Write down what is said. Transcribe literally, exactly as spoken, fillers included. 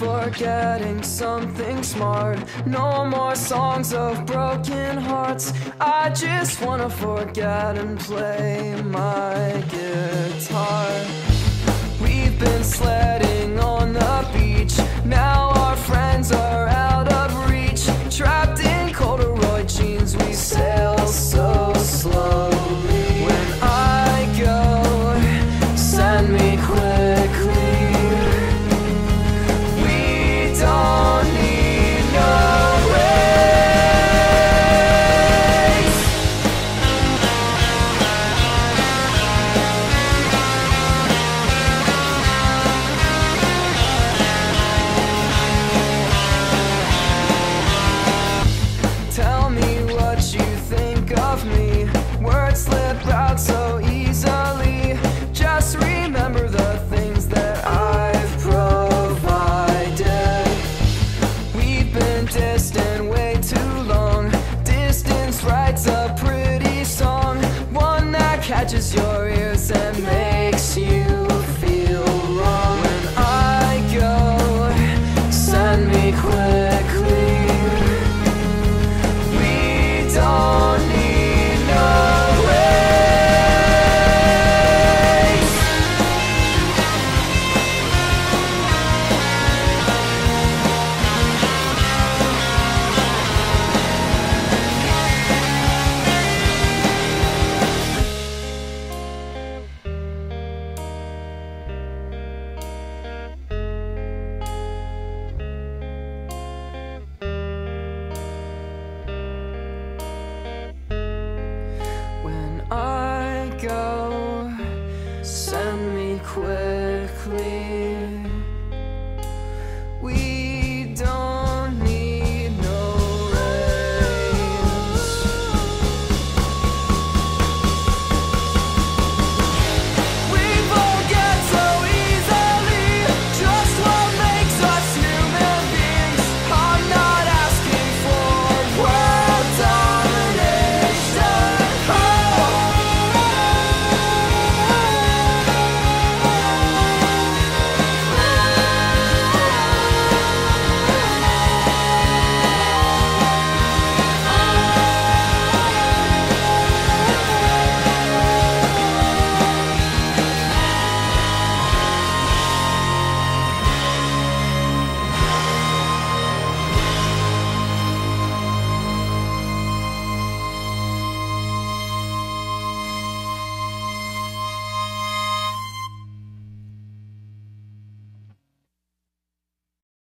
forgetting something smart. No more songs of broken hearts. I just wanna forget and play my guitar. We've been sledding on the beach. Now our friends are out of reach. Trapped in corduroy jeans, we sail so slow. When I go, send me quickly. Just your ear.